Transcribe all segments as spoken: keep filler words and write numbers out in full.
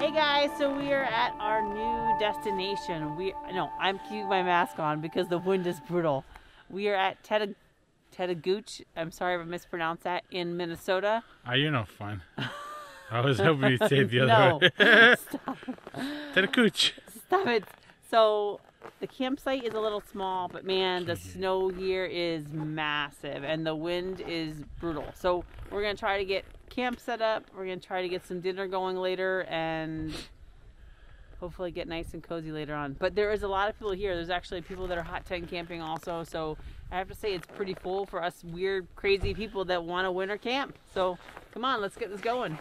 Hey guys, so we are at our new destination. We no, I'm keeping my mask on because the wind is brutal. We are at Tettegouche, Tettegouche, I'm sorry if I mispronounced that, in Minnesota. Oh, you're no fun. I was hoping you'd say it the other no. way. Stop. Tettegouche. Stop it. So the campsite is a little small, but man, the snow here is massive and the wind is brutal. So we're gonna try to get camp set up. We're gonna try to get some dinner going later and hopefully get nice and cozy later on. But there is a lot of people here. There's actually people that are hot tent camping also. So I have to say it's pretty full for us weird, crazy people that want to winter camp. So come on, let's get this going.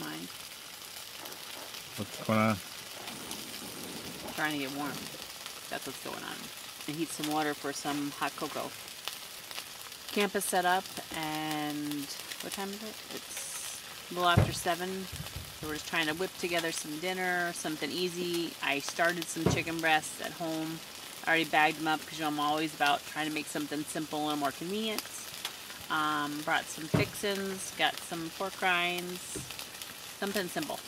Mind. What's going on? I'm trying to get warm. That's what's going on. And heat some water for some hot cocoa. Camp is set up, and what time is it? It's a little after seven. So we're just trying to whip together some dinner, something easy. I started some chicken breasts at home. I already bagged them up because you know, I'm always about trying to make something simple and more convenient. Um, brought some fixins, got some pork rinds. Something simple.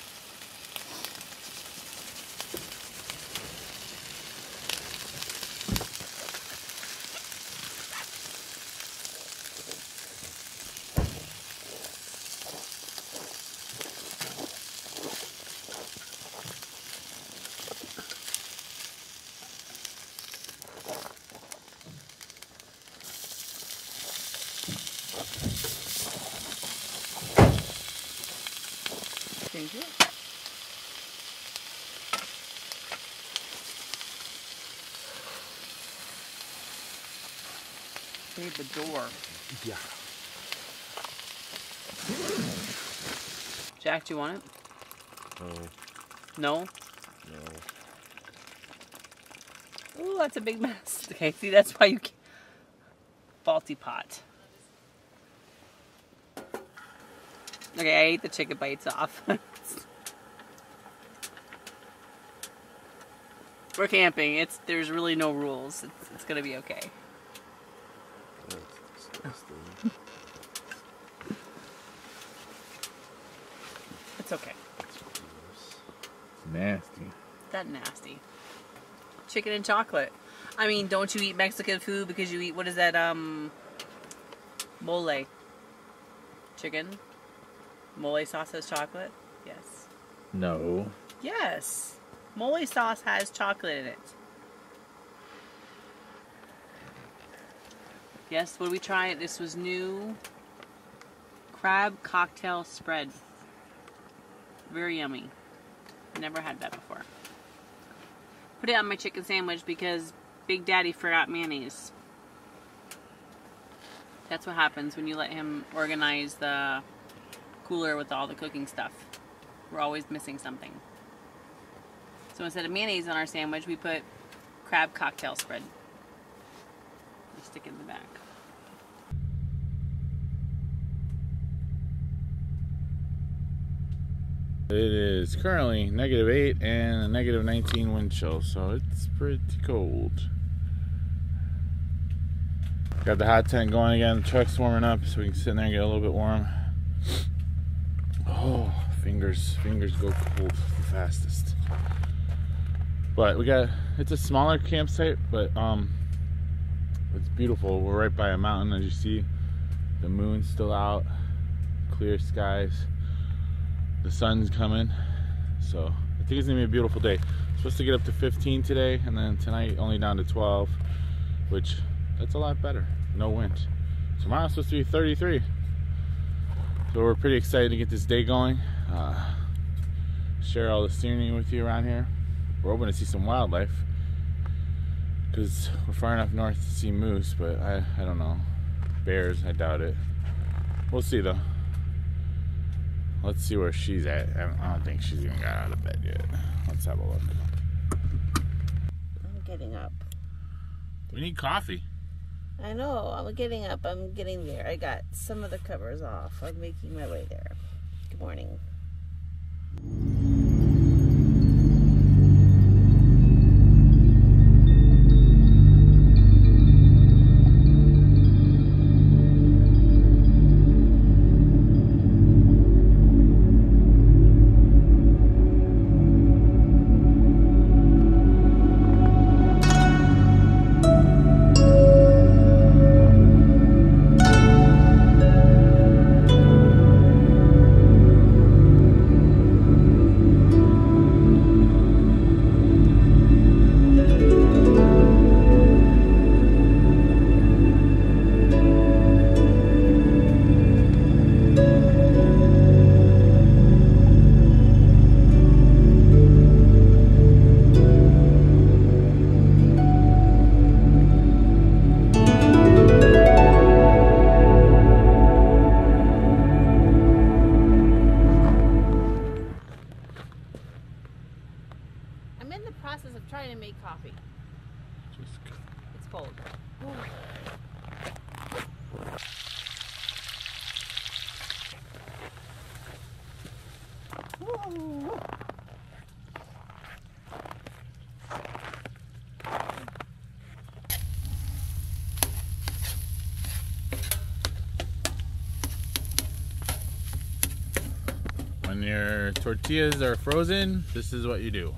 Thank you. Save the door. Yeah. Jack, do you want it? No. No? No. Ooh, that's a big mess. Okay, see, that's why you can't. Faulty pot. Okay, I ate the chicken bites off. We're camping. It's there's really no rules. It's, it's gonna be okay. That's disgusting. It's okay. It's gross. It's nasty. That nasty. Chicken and chocolate. I mean, don't you eat Mexican food because you eat what is that? Um, mole. Chicken. Mole sauce has chocolate? Yes. No. Yes. Mole sauce has chocolate in it. Yes, what did we try? This was new crab cocktail spread. Very yummy. Never had that before. Put it on my chicken sandwich because Big Daddy forgot mayonnaise. That's what happens when you let him organize the cooler with all the cooking stuff. We're always missing something. So instead of mayonnaise on our sandwich, we put crab cocktail spread. We stick it in the back. It is currently negative eight and a negative nineteen wind chill, so it's pretty cold. Got the hot tent going again. The truck's warming up so we can sit in there and get a little bit warm. Oh, fingers, fingers go cold the fastest. But we got, it's a smaller campsite, but um, it's beautiful. We're right by a mountain, as you see. The moon's still out, clear skies. The sun's coming, so I think it's gonna be a beautiful day. I'm supposed to get up to fifteen today, and then tonight only down to twelve, which that's a lot better. No wind. Tomorrow's supposed to be thirty-three. So we're pretty excited to get this day going. Uh, share all the scenery with you around here. We're hoping to see some wildlife because we're far enough north to see moose, but I, I don't know. Bears, I doubt it. We'll see though. Let's see where she's at. I don't, I don't think she's even got out of bed yet. Let's have a look. I'm getting up. We need coffee. I know, I'm getting up, I'm getting there. I got some of the covers off. I'm making my way there. Good morning. I'm in the process of trying to make coffee. Just it's cold. Ooh. Ooh. When your tortillas are frozen, this is what you do.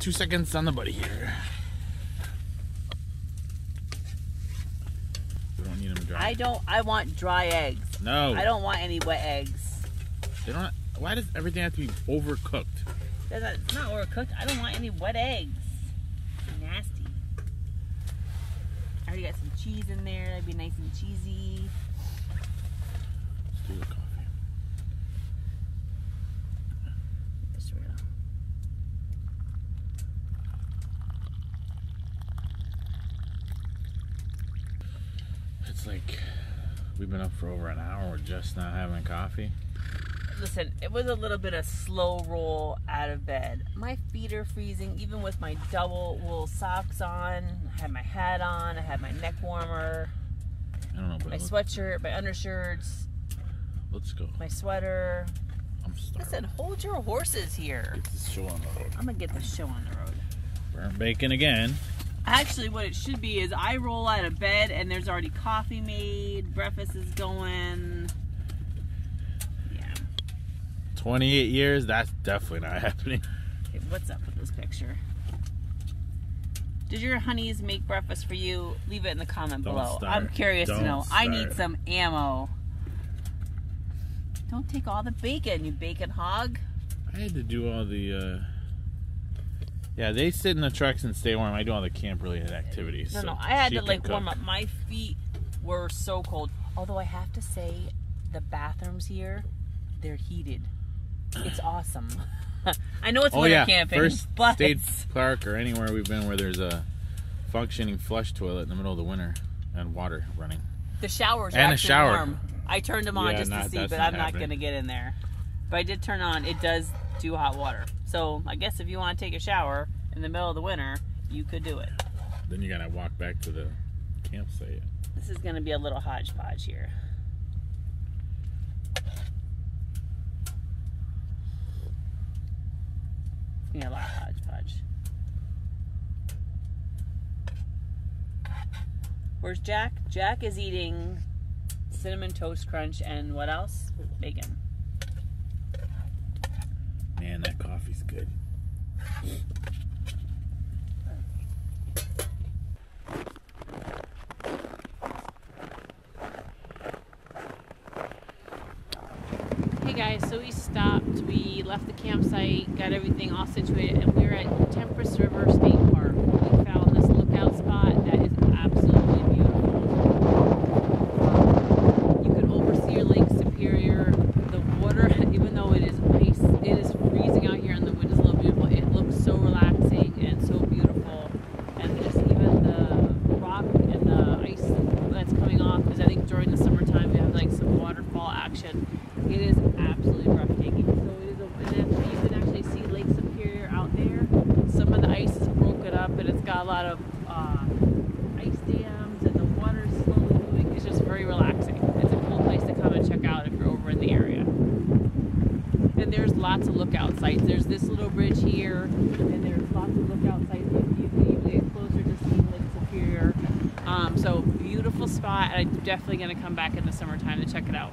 Two seconds on the buddy here. We don't need them dry. I don't, I want dry eggs. No. I don't want any wet eggs. They don't, why does everything have to be overcooked? It's not overcooked. I don't want any wet eggs. Nasty. I already got some cheese in there. That'd be nice and cheesy. Let's do the coffee. It's like we've been up for over an hour. We're just not having coffee. Listen, it was a little bit of slow roll out of bed. My feet are freezing, even with my double wool socks on. I had my hat on. I had my neck warmer. I don't know. But my sweatshirt, my undershirts. Let's go. My sweater. I'm starving. Listen, hold your horses here. Get this show on the road. I'm gonna get this show on the road. Burn bacon again. Actually, what it should be is I roll out of bed and there's already coffee made, breakfast is going. Yeah. twenty-eight years, that's definitely not happening. Okay, what's up with this picture? Did your honeys make breakfast for you? Leave it in the comment Don't below. Start. I'm curious Don't to know. Start. I need some ammo. Don't take all the bacon, you bacon hog. I had to do all the... Uh... Yeah, they sit in the trucks and stay warm. I do all the camp-related activities. No, so no, I had to, like, cook. warm up. My feet were so cold. Although I have to say, the bathrooms here, they're heated. It's awesome. I know it's oh, winter yeah. camping, First but... State Park or anywhere we've been where there's a functioning flush toilet in the middle of the winter and water running. The showers are and actually a shower. warm. I turned them on yeah, just not, to see, but not I'm happening. not going to get in there. But I did turn on. It does... do hot water. So I guess if you want to take a shower in the middle of the winter, you could do it. Then you gotta walk back to the campsite. This is gonna be a little hodgepodge here. Yeah, a lot of hodgepodge. Where's Jack? Jack is eating cinnamon toast crunch and what else? Bacon. Man, that coffee's good. Hey guys, so we stopped, we left the campsite, got everything all situated, and we were at Temperance River State Park. We found this lookout spot that is absolutely beautiful. You can oversee your Lake Superior, the water, even though it is ice, it is freezing out here and the wind is a little beautiful. It looks so relaxing and so beautiful, and just even the rock and the ice that's coming off, because I think during the summertime we have like some waterfall action. It is absolutely breathtaking. So it is a, and you can actually see Lake Superior out there. Some of the ice is broken up and it's got a lot of uh, ice dams and the water's slowly moving. It's just very relaxing. It's a cool place to come and check out if you're over in the area. And there's lots of lookout sites. There's this little bridge here, and there's lots of lookout sites that you can even get closer to seeing Lake Superior. Um, so beautiful spot, and I'm definitely going to come back in the summertime to check it out.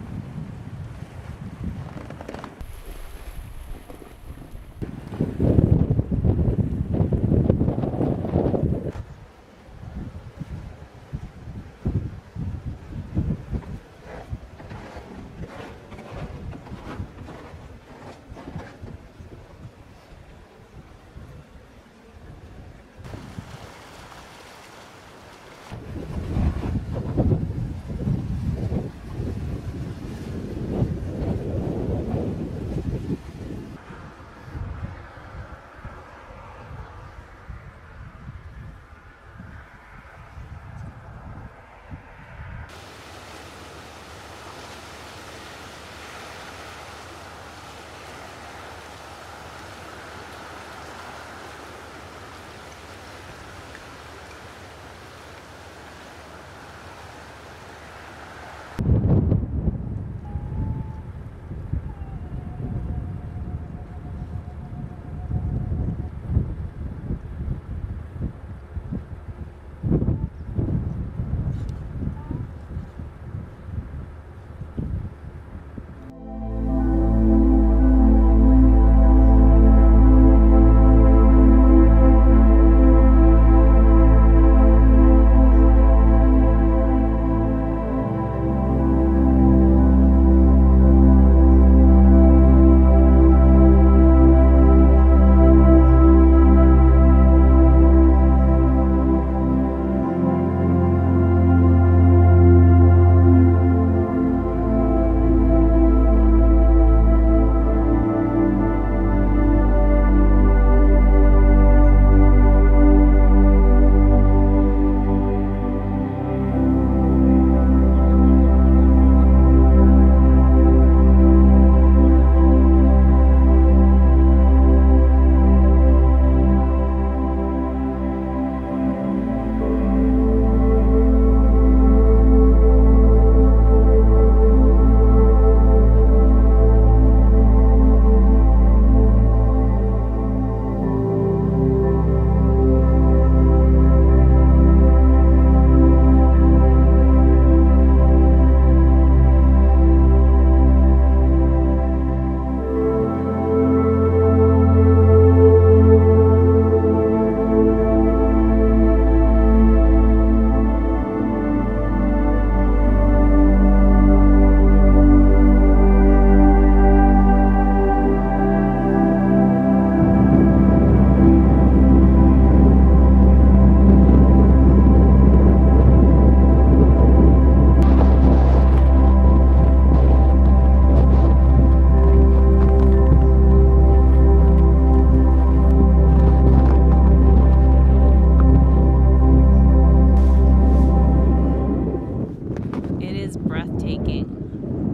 is breathtaking,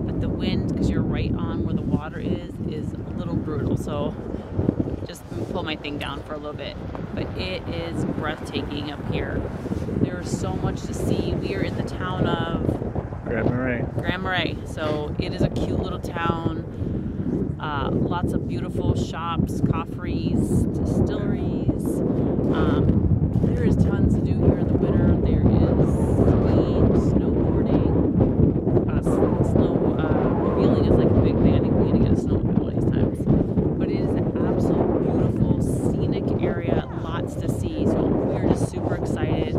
but the wind, because you're right on where the water is, is a little brutal. So just pull my thing down for a little bit, but it is breathtaking up here. There's so much to see. We are in the town of Grand Marais. Grand Marais. So it is a cute little town. Uh, lots of beautiful shops, cofferies, distilleries. Um, there is tons to do here in the winter. There is skiing, snowboarding, uh, snow uh, mobiling is like a big thing. I think we need to get a snowmobile these times. But it is an absolute beautiful scenic area. Lots to see. So we are just super excited.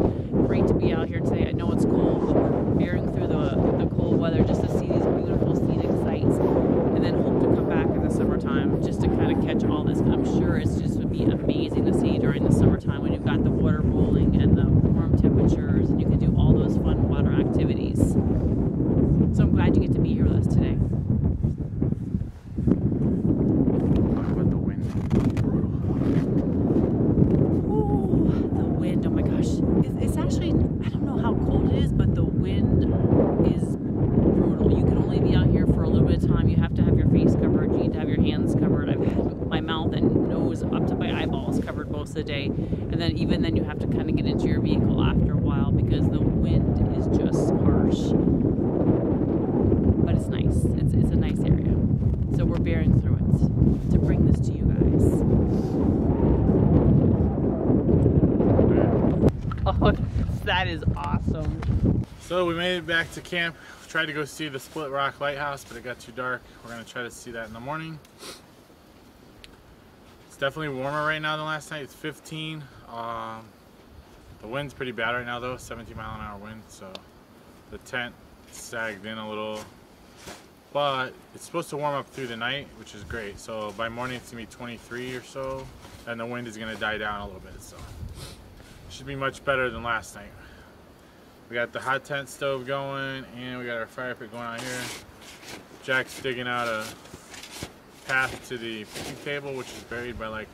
Great to be out here today. I know it's cold, but we're bearing through the, the cold weather just to see these beautiful scenic sights, and then hope to come back in the summertime just to kind of catch all this. I'm sure it's just would be amazing to see during the summertime when you've got the water rolling and the warm temperatures and you can do all those fun water activities. So I'm glad you get to be here with us today. The day, and then even then you have to kind of get into your vehicle after a while because the wind is just harsh, but it's nice. It's, it's a nice area, so we're bearing through it to bring this to you guys. Oh, that is awesome. So we made it back to camp. We tried to go see the Split Rock Lighthouse, but it got too dark. We're going to try to see that in the morning. Definitely warmer right now than last night. It's fifteen. Um, the wind's pretty bad right now though, seventeen mile an hour wind, so the tent sagged in a little, but it's supposed to warm up through the night, which is great. So by morning it's gonna be twenty-three or so, and the wind is gonna die down a little bit, so it should be much better than last night. We got the hot tent stove going, and we got our fire pit going out here. Jack's digging out a path to the picnic table, which is buried by like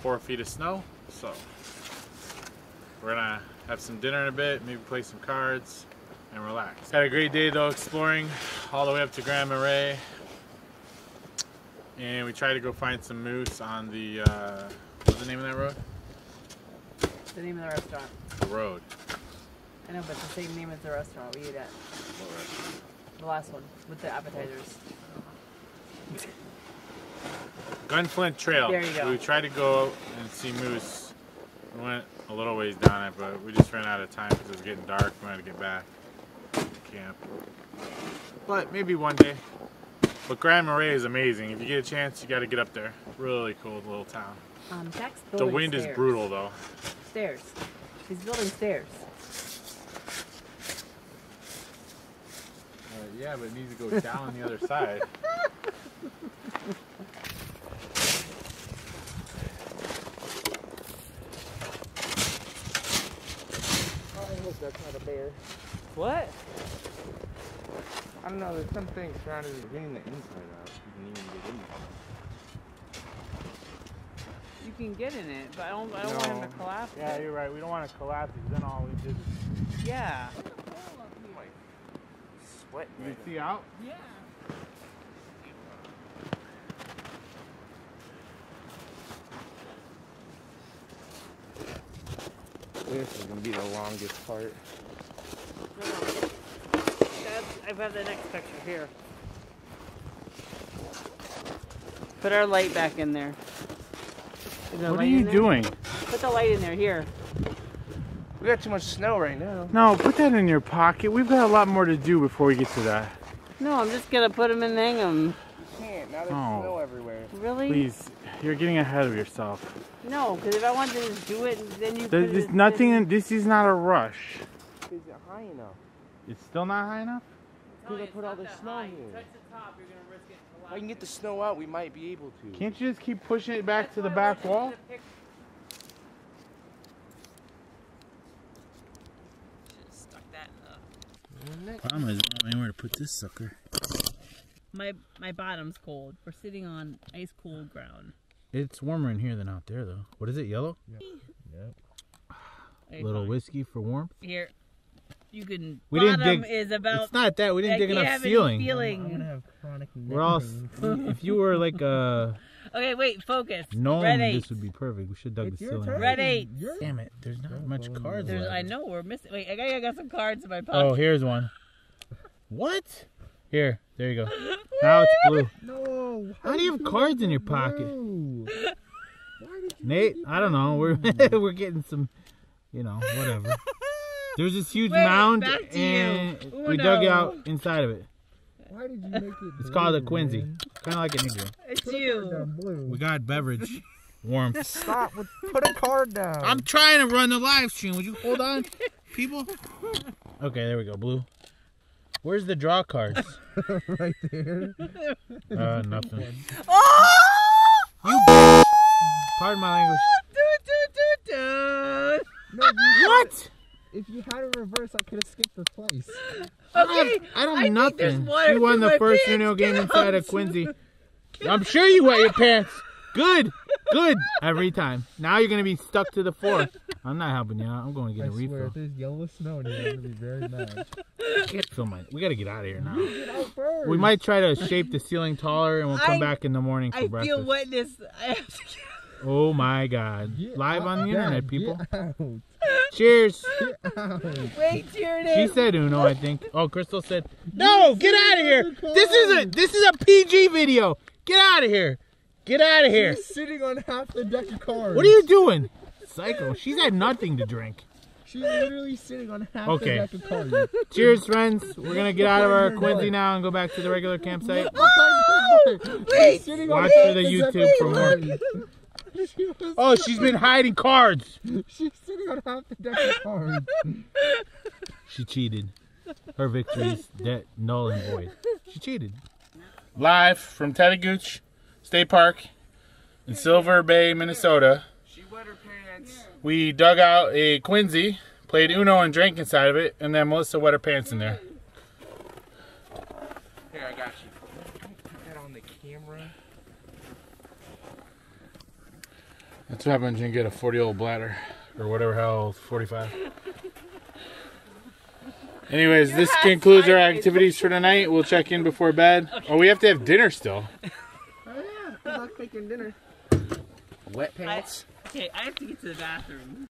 four feet of snow. So we're gonna have some dinner in a bit, maybe play some cards and relax. Had a great day though, exploring all the way up to Grand Marais, and we tried to go find some moose on the uh, what's the name of that road? The name of the restaurant. The road. I know, but the same name as the restaurant we ate at. What restaurant? The last one with the appetizers. Gunflint Trail. There you go. We tried to go and see moose. We went a little ways down it, but we just ran out of time because it was getting dark. We had to get back to camp. But maybe one day. But Grand Marais is amazing. If you get a chance, you got to get up there. Really cool little town. Um, Jack's building the wind stairs. Is brutal though. Stairs. He's building stairs. Uh, yeah, but it needs to go down the other side. That's not a bear. What? I don't know, there's some things surrounding it. Getting the inside out. You can even get in there. You can get in it, but I don't, I don't no. want him to collapse yeah, it. Yeah, you're right. We don't want to collapse it, because then all we did is... Yeah. Look at the hole up here. Like, sweat. You right can see out? Yeah. This is going to be the longest part. No, no. I've had the next picture here. Put our light back in there. What are you doing? Put the light in there, here. We got too much snow right now. No, put that in your pocket. We've got a lot more to do before we get to that. No, I'm just going to put them and hang them. You can't. Now there's oh. snow everywhere. Really? Please. You're getting ahead of yourself. No, because if I wanted to just do it, then you could. There's nothing, in, this is not a rush. Is it high enough? It's still not high enough? Because I put all the snow here. Touch the top, you're gonna risk it collapsing. If I can get the snow out, we might be able to. Can't you just keep pushing it back to the back wall? Should have stuck that in the... Problem is, I don't know where to put this sucker. My, my bottom's cold. We're sitting on ice cold ground. It's warmer in here than out there, though. What is it, yellow? Yep. Yep. Little whiskey for warmth. Here. you can. We didn't dig. Is about, it's not that we didn't like dig enough feeling. feeling. I'm gonna have chronic We're all. If you were like a. Okay, wait, focus. No, this would be perfect. We should have dug it's the ceiling. Red eight. Damn it, there's not oh, much cards left. I know, we're missing. Wait, I got, I got some cards in my pocket. Oh, here's one. What? Here, there you go. Now it's blue. No. How do you have cards in your pocket? No. Why did you Nate, I don't know. We're we're getting some, you know, whatever. There's this huge wait, mound, and Uno. we dug out inside of it. Why did you make it it's blue, called a Quinzhee. Kind of like an igloo. It's you. We got beverage. Warm. Stop. With, put a card down. I'm trying to run the live stream. Would you hold on, people? Okay, there we go. Blue. Where's the draw cards? Right there. Uh, nothing. Oh! You b****. Pardon my language. Do, do, do, do. No, you what? If you had a reverse, I could have skipped the place. Okay, I, I don't I nothing. You won the first junior game inside of Quinzhee. I'm sure you wet your pants. Good, good. Every time. Now you're gonna be stuck to the floor. I'm not helping you out. I'm going to get I a refill. I swear, if there's yellow snow in here, I'm gonna be very mad. Get so much. We gotta get out of here now. Get out first. We might try to shape the ceiling taller, and we'll come I, back in the morning for I breakfast. I feel wetness. I have to get oh my God! Get Live out, on the internet, people. Cheers. Wait, cheers. She said Uno, I think. Oh, Crystal said no. Get out of here. This is a this is a P G video. Get out of here. Get out of here. She's sitting on half the deck of cards. What are you doing, psycho? She's had nothing to drink. She's literally sitting on half okay. the deck of cards. Cheers, friends. We're gonna get out of our Quinzhee now and go back to the regular campsite. Oh, please, watch please, for the YouTube for more. She oh, she's been hiding cards. She's sitting on half the deck of cards. She cheated. Her victory's debt, null and void. She cheated. Live from Tettegouche State Park in Silver Bay, Minnesota. She wet her pants. We dug out a Quinzhee, played Uno and drank inside of it, and then Melissa wet her pants in there. Here, I got you. Don't put that on the camera. That's what happens when you get a forty-year-old bladder, or whatever hell, forty-five. Anyways, this concludes our activities for tonight. We'll check in before bed. Okay. Oh, we have to have dinner still. Oh yeah, good luck making dinner. Wet pants. I, okay, I have to get to the bathroom.